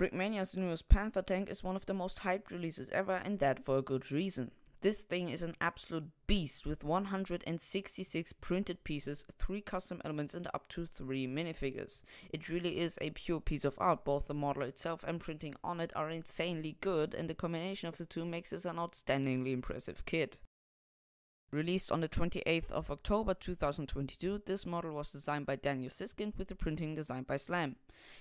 Brickmania's newest Panther tank is one of the most hyped releases ever, and that for a good reason. This thing is an absolute beast with 166 printed pieces, 3 custom elements and up to 3 minifigures. It really is a pure piece of art. Both the model itself and printing on it are insanely good, and the combination of the two makes this an outstandingly impressive kit. Released on the 28th of October 2022, this model was designed by Daniel Siskind with the printing designed by Slam.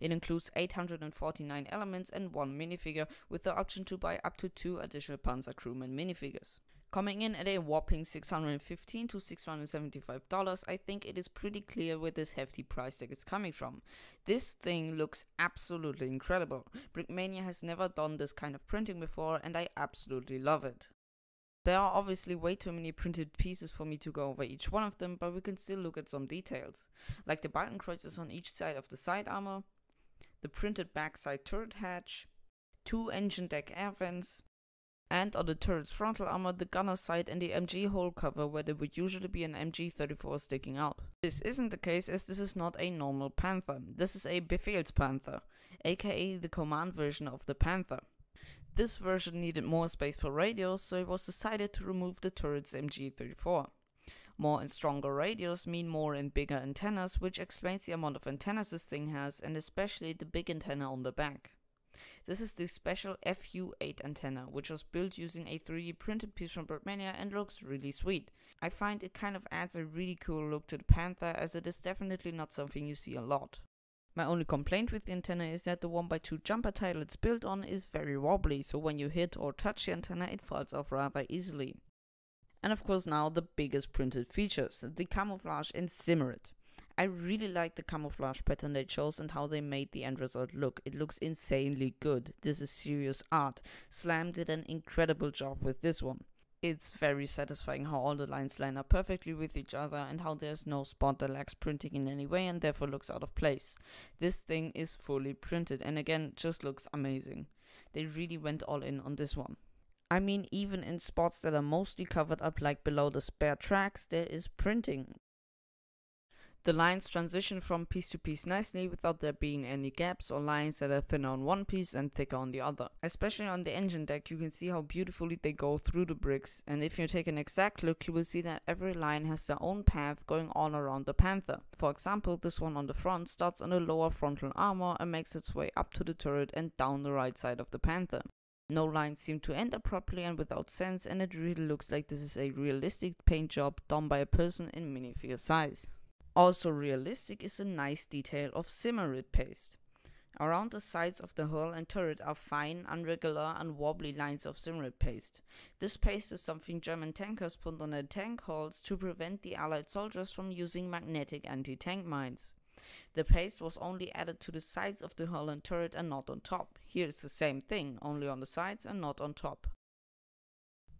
It includes 849 elements and 1 minifigure, with the option to buy up to 2 additional Panzer Crewman minifigures. Coming in at a whopping $615 to $675, I think it is pretty clear where this hefty price tag is coming from. This thing looks absolutely incredible. Brickmania has never done this kind of printing before, and I absolutely love it. There are obviously way too many printed pieces for me to go over each one of them, but we can still look at some details. Like the Balkenkreuz is on each side of the side armor, the printed backside turret hatch, 2 engine deck air vents, and on the turret's frontal armor, the gunner sight and the MG hole cover where there would usually be an MG34 sticking out. This isn't the case, as this is not a normal Panther. This is a Befehls Panther, aka the command version of the Panther. This version needed more space for radios, so it was decided to remove the turret's MG34. More and stronger radios mean more and bigger antennas, which explains the amount of antennas this thing has, and especially the big antenna on the back. This is the special FU8 antenna, which was built using a 3D printed piece from Brickmania and looks really sweet. I find it kind of adds a really cool look to the Panther, as it is definitely not something you see a lot. My only complaint with the antenna is that the 1x2 jumper tile it's built on is very wobbly, so when you hit or touch the antenna it falls off rather easily. And of course now the biggest printed features, the camouflage and Zimmerit. I really like the camouflage pattern they chose and how they made the end result look. It looks insanely good. This is serious art. Slam did an incredible job with this one. It's very satisfying how all the lines line up perfectly with each other and how there's no spot that lacks printing in any way and therefore looks out of place. This thing is fully printed and again just looks amazing. They really went all in on this one. I mean, even in spots that are mostly covered up like below the spare tracks, there is printing. The lines transition from piece to piece nicely without there being any gaps or lines that are thinner on one piece and thicker on the other. Especially on the engine deck, you can see how beautifully they go through the bricks, and if you take an exact look you will see that every line has their own path going all around the Panther. For example, this one on the front starts on the lower frontal armor and makes its way up to the turret and down the right side of the Panther. No lines seem to end up properly and without sense, and it really looks like this is a realistic paint job done by a person in minifigure size. Also realistic is a nice detail of Zimmerit paste. Around the sides of the hull and turret are fine, irregular and wobbly lines of Zimmerit paste. This paste is something German tankers put on their tank hulls to prevent the Allied soldiers from using magnetic anti-tank mines. The paste was only added to the sides of the hull and turret and not on top. Here it's the same thing, only on the sides and not on top.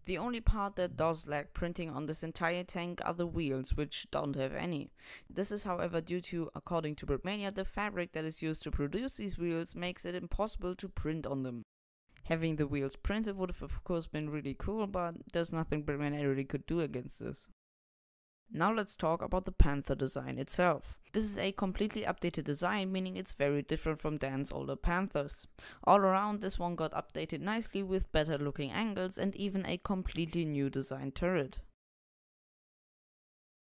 The only part that does lack printing on this entire tank are the wheels, which don't have any. This is however due to, according to Brickmania, the fabric that is used to produce these wheels makes it impossible to print on them. Having the wheels printed would have of course been really cool, but there's nothing Brickmania really could do against this. Now let's talk about the Panther design itself. This is a completely updated design, meaning it's very different from Dan's older Panthers. All around, this one got updated nicely with better looking angles and even a completely new design turret.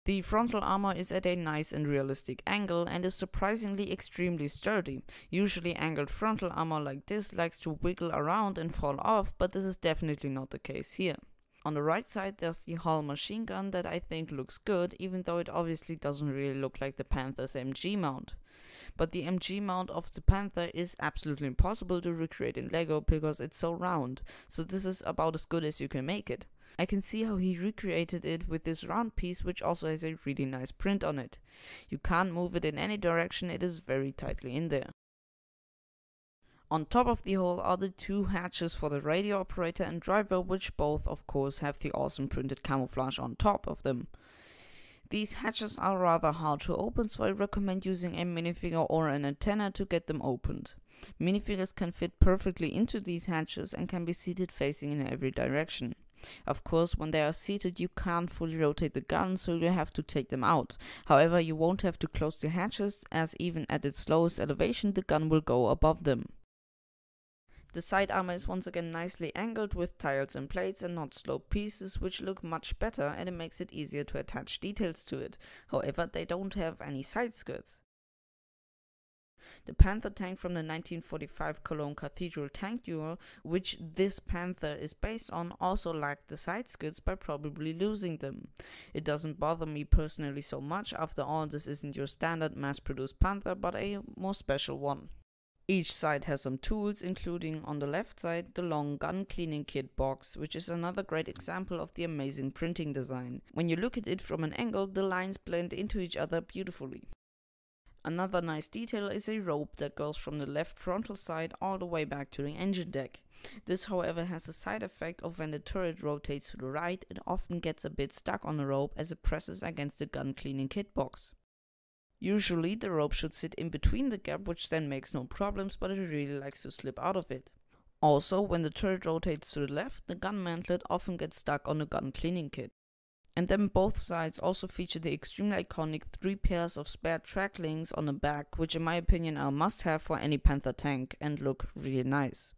The frontal armor is at a nice and realistic angle and is surprisingly extremely sturdy. Usually angled frontal armor like this likes to wiggle around and fall off, but this is definitely not the case here. On the right side there's the hull machine gun that I think looks good, even though it obviously doesn't really look like the Panther's MG mount. But the MG mount of the Panther is absolutely impossible to recreate in Lego because it's so round, so this is about as good as you can make it. I can see how he recreated it with this round piece, which also has a really nice print on it. You can't move it in any direction, it is very tightly in there. On top of the hull are the 2 hatches for the radio operator and driver, which both of course have the awesome printed camouflage on top of them. These hatches are rather hard to open, so I recommend using a minifigure or an antenna to get them opened. Minifigures can fit perfectly into these hatches and can be seated facing in every direction. Of course, when they are seated you can't fully rotate the gun, so you have to take them out. However, you won't have to close the hatches, as even at its lowest elevation the gun will go above them. The side armor is once again nicely angled with tiles and plates and not sloped pieces, which look much better, and it makes it easier to attach details to it. However, they don't have any side skirts. The Panther tank from the 1945 Cologne Cathedral tank duel, which this Panther is based on, also lacked the side skirts by probably losing them. It doesn't bother me personally so much, after all this isn't your standard mass-produced Panther, but a more special one. Each side has some tools, including on the left side the long gun cleaning kit box, which is another great example of the amazing printing design. When you look at it from an angle, the lines blend into each other beautifully. Another nice detail is a rope that goes from the left frontal side all the way back to the engine deck. This, however, has a side effect of when the turret rotates to the right, it often gets a bit stuck on the rope as it presses against the gun cleaning kit box. Usually the rope should sit in between the gap, which then makes no problems, but it really likes to slip out of it. Also, when the turret rotates to the left, the gun mantlet often gets stuck on the gun cleaning kit. And then both sides also feature the extremely iconic 3 pairs of spare track links on the back, which in my opinion are a must-have for any Panther tank and look really nice.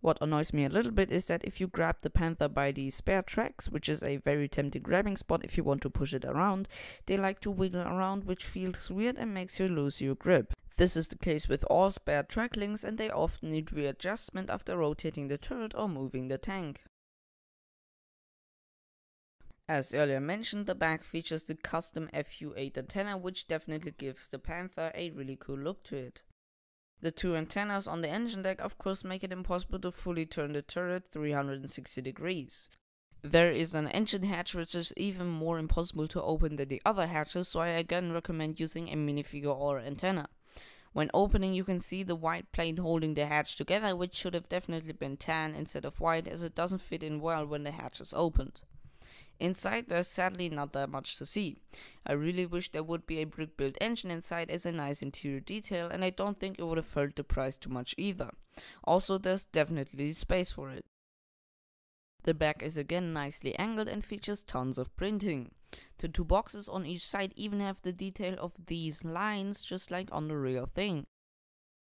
What annoys me a little bit is that if you grab the Panther by the spare tracks, which is a very tempting grabbing spot if you want to push it around, they like to wiggle around, which feels weird and makes you lose your grip. This is the case with all spare track links, and they often need readjustment after rotating the turret or moving the tank. As earlier mentioned, the back features the custom FU8 antenna, which definitely gives the Panther a really cool look to it. The two antennas on the engine deck of course make it impossible to fully turn the turret 360 degrees. There is an engine hatch which is even more impossible to open than the other hatches, so I again recommend using a minifigure or antenna. When opening, you can see the white plate holding the hatch together, which should have definitely been tan instead of white, as it doesn't fit in well when the hatch is opened. Inside, there's sadly not that much to see. I really wish there would be a brick-built engine inside as a nice interior detail, and I don't think it would have hurt the price too much either. Also, there's definitely space for it. The back is again nicely angled and features tons of printing. The two boxes on each side even have the detail of these lines, just like on the real thing.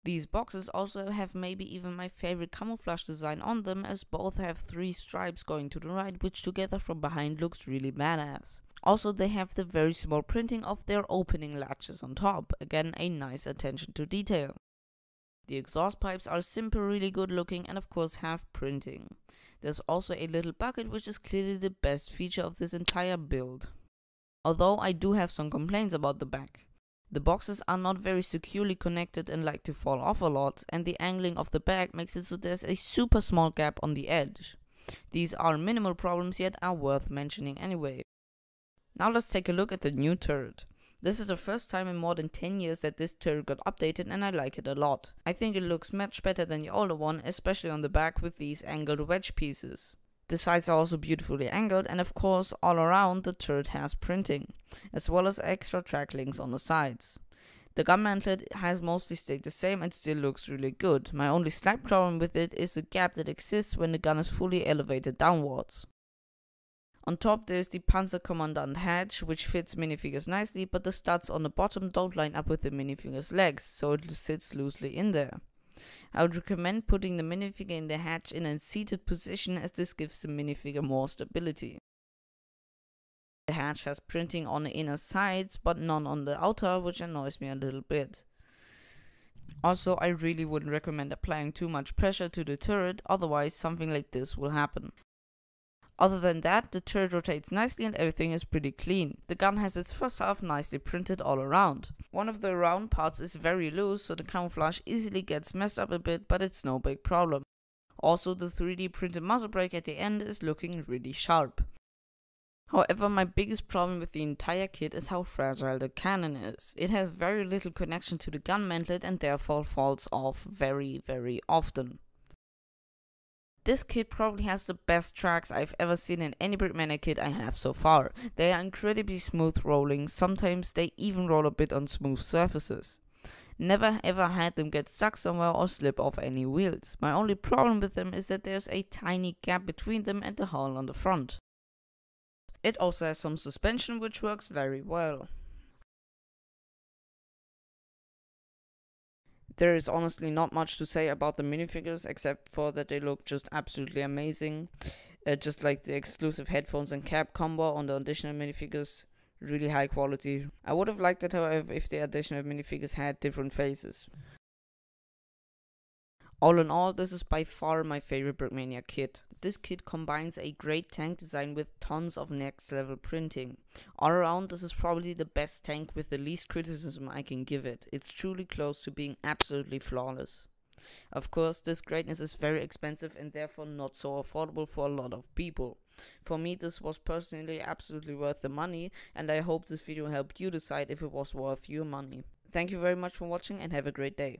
These boxes also have maybe even my favorite camouflage design on them, as both have 3 stripes going to the right, which together from behind looks really badass. Also, they have the very small printing of their opening latches on top, again a nice attention to detail. The exhaust pipes are simple, really good looking, and of course have printing. There's also a little bucket, which is clearly the best feature of this entire build. Although I do have some complaints about the back. The boxes are not very securely connected and like to fall off a lot, and the angling of the back makes it so there's a super small gap on the edge. These are minimal problems, yet are worth mentioning anyway. Now let's take a look at the new turret. This is the first time in more than 10 years that this turret got updated, and I like it a lot. I think it looks much better than the older one, especially on the back with these angled wedge pieces. The sides are also beautifully angled, and of course all around the turret has printing, as well as extra track links on the sides. The gun mantlet has mostly stayed the same and still looks really good. My only slight problem with it is the gap that exists when the gun is fully elevated downwards. On top there is the Panzerkommandant hatch, which fits minifigures nicely, but the studs on the bottom don't line up with the minifigure's legs, so it sits loosely in there. I would recommend putting the minifigure in the hatch in a seated position, as this gives the minifigure more stability. The hatch has printing on the inner sides but none on the outer, which annoys me a little bit. Also, I really wouldn't recommend applying too much pressure to the turret, otherwise something like this will happen. Other than that, the turret rotates nicely and everything is pretty clean. The gun has its first half nicely printed all around. One of the round parts is very loose, so the camouflage easily gets messed up a bit, but it's no big problem. Also, the 3D printed muzzle brake at the end is looking really sharp. However, my biggest problem with the entire kit is how fragile the cannon is. It has very little connection to the gun mantlet and therefore falls off very often. This kit probably has the best tracks I've ever seen in any Brickmania kit I have so far. They are incredibly smooth rolling, sometimes they even roll a bit on smooth surfaces. Never ever had them get stuck somewhere or slip off any wheels. My only problem with them is that there's a tiny gap between them and the hull on the front. It also has some suspension, which works very well. There is honestly not much to say about the minifigures, except for that they look just absolutely amazing. Just like the exclusive headphones and cap combo on the additional minifigures, really high quality. I would have liked it, however, if the additional minifigures had different faces. All in all, this is by far my favorite Brickmania kit. This kit combines a great tank design with tons of next level printing. All around, this is probably the best tank with the least criticism I can give it. It's truly close to being absolutely flawless. Of course, this greatness is very expensive and therefore not so affordable for a lot of people. For me, this was personally absolutely worth the money, and I hope this video helped you decide if it was worth your money. Thank you very much for watching and have a great day.